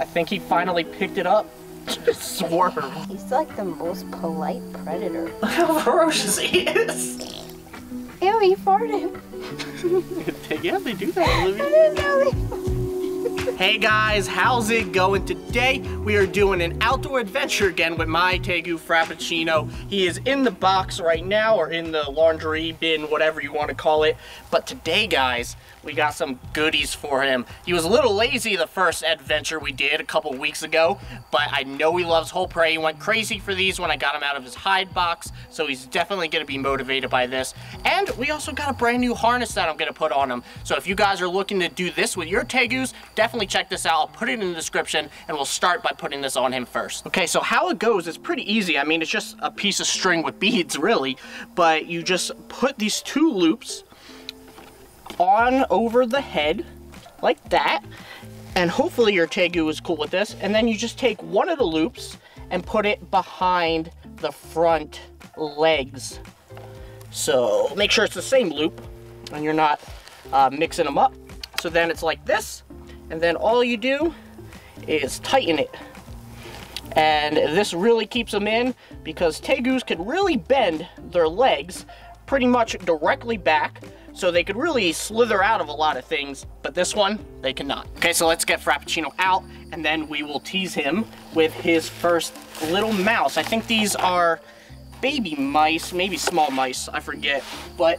I think he finally picked it up. Just swarmed. He's like the most polite predator. Look how ferocious he is. Ew, he farted. Yeah, they do that in the movie. Hey guys, how's it going today? We are doing an outdoor adventure again with my Tegu Frappuccino. He is in the box right now, or in the laundry bin, whatever you want to call it. But today, guys, we got some goodies for him. He was a little lazy the first adventure we did a couple weeks ago, but I know he loves whole prey. He went crazy for these when I got him out of his hide box, so he's definitely gonna be motivated by this. And we also got a brand new harness that I'm gonna put on him. So if you guys are looking to do this with your Tegus, definitely check this out. I'll put it in the description, and we'll start by putting this on him first. Okay, so how it goes is pretty easy. I mean, it's just a piece of string with beads, really, but you just put these two loops on over the head like that, and hopefully your Tegu is cool with this, and then you just take one of the loops and put it behind the front legs. So make sure it's the same loop and you're not mixing them up. So then it's like this, and then all you do is tighten it, and this really keeps them in because Tegus could really bend their legs pretty much directly back, so they could really slither out of a lot of things, but this one, they cannot. Okay, so let's get Frappuccino out, and then we will tease him with his first little mouse. I think these are baby mice, maybe small mice, I forget, but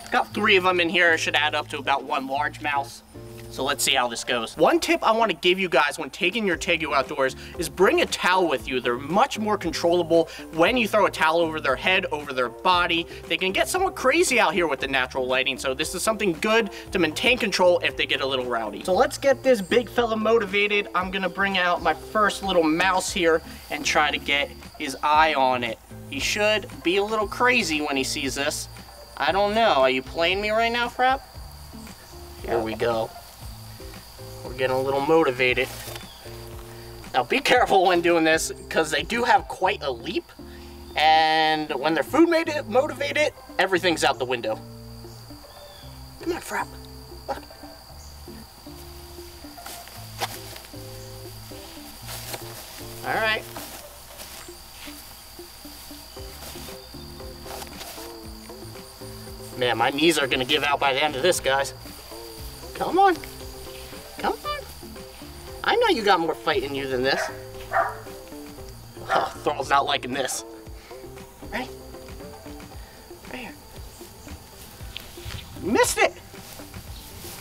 it's got three of them in here. It should add up to about one large mouse. So let's see how this goes. One tip I want to give you guys when taking your Tegu outdoors is bring a towel with you. They're much more controllable when you throw a towel over their head, over their body. They can get somewhat crazy out here with the natural lighting, so this is something good to maintain control if they get a little rowdy. So let's get this big fella motivated. I'm gonna bring out my first little mouse here and try to get his eye on it. He should be a little crazy when he sees this. I don't know, are you playing me right now, Frapp? Here we go. We're getting a little motivated. Now be careful when doing this because they do have quite a leap, and when they're food motivated, everything's out the window. Come on, Frapp. Look. All right. Man, my knees are gonna give out by the end of this, guys. Come on. Come on. I know you got more fight in you than this. Oh, Thrall's not liking this. Right? Right here. Missed it!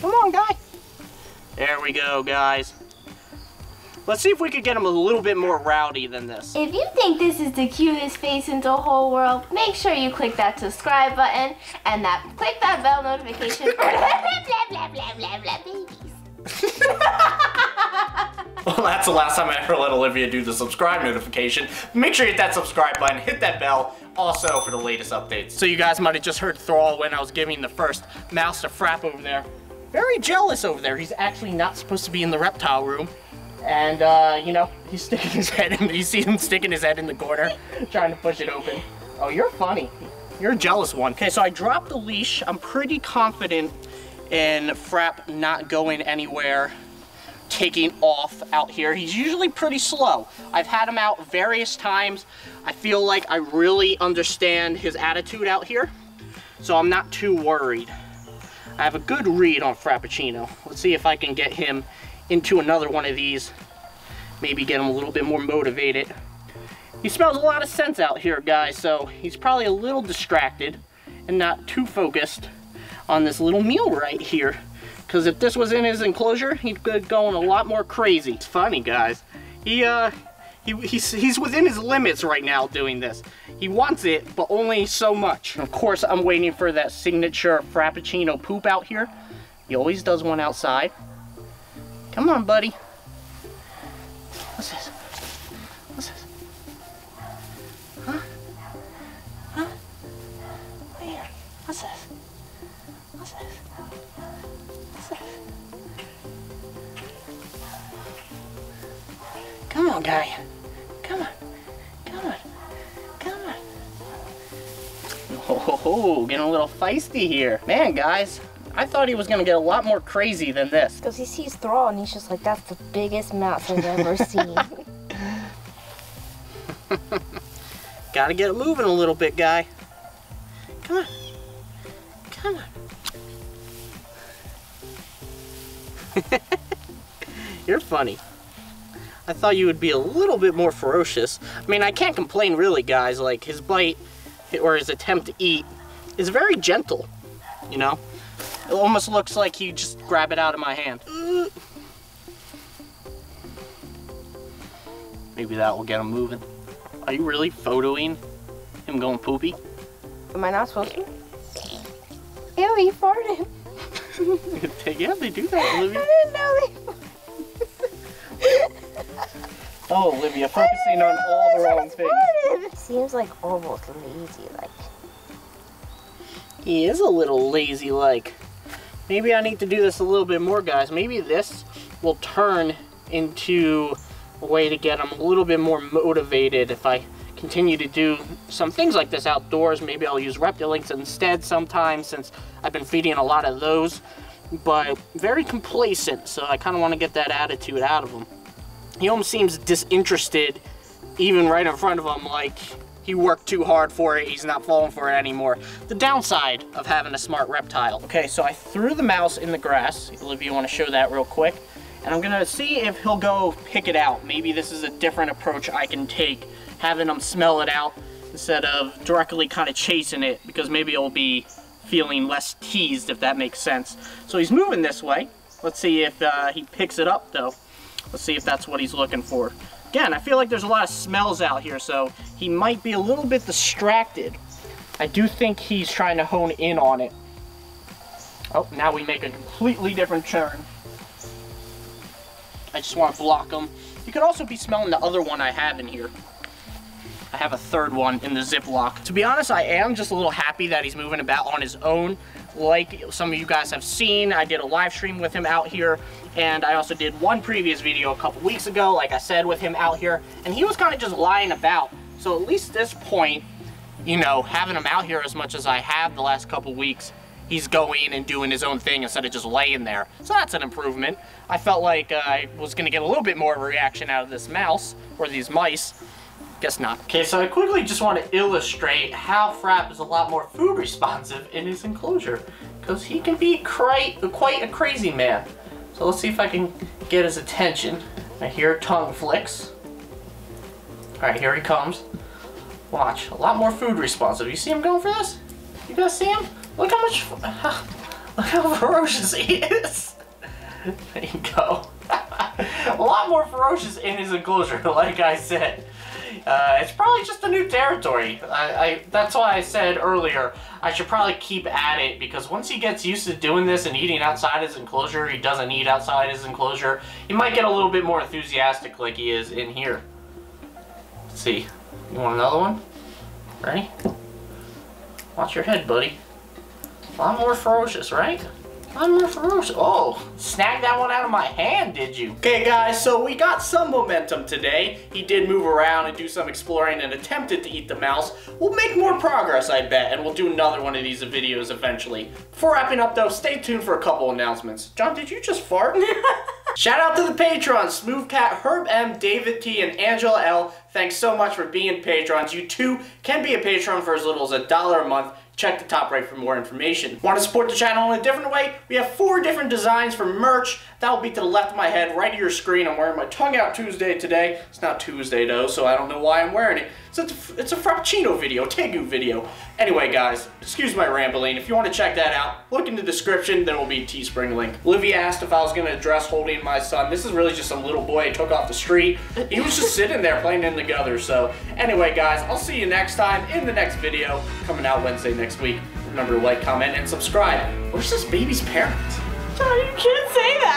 Come on, guy. There we go, guys. Let's see if we could get him a little bit more rowdy than this. If you think this is the cutest face in the whole world, make sure you click that subscribe button and click that bell notification. Blah, blah, blah, blah, blah, babies. Well, that's the last time I ever let Olivia do the subscribe notification. Make sure you hit that subscribe button, hit that bell, also for the latest updates. So you guys might have just heard Thrall when I was giving the first mouse to Frapp over there. Very jealous over there. He's actually not supposed to be in the reptile room. And, you know, he's sticking his head in, you see him sticking his head in the corner, trying to push it open. Oh, you're funny. You're a jealous one. Okay, so I dropped the leash. I'm pretty confident in Frapp not going anywhere, taking off out here. He's usually pretty slow. I've had him out various times. I feel like I really understand his attitude out here, so I'm not too worried. I have a good read on Frappuccino. Let's see if I can get him into another one of these, maybe get him a little bit more motivated. He smells a lot of scents out here, guys, so he's probably a little distracted and not too focused on this little meal right here, because if this was in his enclosure, he'd be going a lot more crazy. It's funny, guys. He's within his limits right now doing this. He wants it, but only so much. Of course, I'm waiting for that signature Frappuccino poop out here. He always does one outside. Come on, buddy. What's this? What's this? Huh? Huh? Right here. What's this? What's this? What's this? Come on, guy. Come on. Come on. Come on. Oh, getting a little feisty here. Man, guys, I thought he was going to get a lot more crazy than this. Because he sees Thrall and he's just like, that's the biggest mouse I've ever seen. Gotta get it moving a little bit, guy. Come on. Come on. You're funny. I thought you would be a little bit more ferocious. I mean, I can't complain really, guys. Like, his bite, or his attempt to eat, is very gentle, you know? It almost looks like he just grabbed it out of my hand. Maybe that will get him moving. Are you really photoing him going poopy? Am I not supposed to? Ew, he farted. Yeah, they do that, Olivia. I didn't know they farted. Oh, Olivia, focusing on all the wrong things. Farted. Seems like almost lazy-like. He is a little lazy-like. Maybe I need to do this a little bit more, guys. Maybe this will turn into a way to get them a little bit more motivated. If I continue to do some things like this outdoors, maybe I'll use Reptilinks instead sometimes, since I've been feeding a lot of those, but very complacent, so I kind of want to get that attitude out of him. He almost seems disinterested, even right in front of him, like he worked too hard for it, he's not falling for it anymore. The downside of having a smart reptile. Okay, so I threw the mouse in the grass. Olivia, you want to show that real quick? And I'm gonna see if he'll go pick it out. Maybe this is a different approach I can take, having him smell it out instead of directly kind of chasing it, because maybe he'll be feeling less teased, if that makes sense. So he's moving this way. Let's see if he picks it up though. Let's see if that's what he's looking for. Again, I feel like there's a lot of smells out here, so he might be a little bit distracted. I do think he's trying to hone in on it. Oh, now we make a completely different turn. I just want to block them. You could also be smelling the other one I have in here. I have a third one in the Ziploc. To be honest, I am just a little happy that he's moving about on his own. Like some of you guys have seen, I did a live stream with him out here, and I also did one previous video a couple weeks ago, like I said, with him out here, and he was kind of just lying about. So at least this point, you know, having him out here as much as I have the last couple weeks, he's going and doing his own thing instead of just laying there. So that's an improvement. I felt like I was gonna get a little bit more of a reaction out of this mouse, or these mice. Guess not. Okay, so I quickly just want to illustrate how Frapp is a lot more food responsive in his enclosure, because he can be quite a crazy man. So let's see if I can get his attention. I hear tongue flicks. All right, here he comes. Watch, a lot more food responsive. You see him going for this? You guys see him? Look how much, look how ferocious he is. There you go. A lot more ferocious in his enclosure, like I said. It's probably just a new territory. That's why I said earlier, I should probably keep at it, because once he gets used to doing this and eating outside his enclosure, he doesn't eat outside his enclosure, he might get a little bit more enthusiastic like he is in here. Let's see. You want another one? Ready? Watch your head, buddy. A lot more ferocious, right? A lot more ferocious. Oh, snagged that one out of my hand, did you? Okay, guys, so we got some momentum today. He did move around and do some exploring and attempted to eat the mouse. We'll make more progress, I bet, and we'll do another one of these videos eventually. Before wrapping up, though, stay tuned for a couple announcements. John, did you just fart? Shout out to the patrons, Smoothcat, Herb M, David T, and Angela L. Thanks so much for being patrons. You too can be a patron for as little as $1 a month. Check the top right for more information. Want to support the channel in a different way? We have 4 different designs for merch. That will be to the left of my head, right of your screen. I'm wearing my Tongue Out Tuesday today. It's not Tuesday though, so I don't know why I'm wearing it. So it's a Frappuccino video, Tegu video. Anyway, guys, excuse my rambling. If you want to check that out, look in the description. There will be a Teespring link. Olivia asked if I was going to address holding my son. This is really just some little boy I took off the street. He was just sitting there playing in the gutter. So anyway, guys, I'll see you next time in the next video coming out Wednesday next week. Remember to like, comment, and subscribe. Where's this baby's parents? John, you can't say that.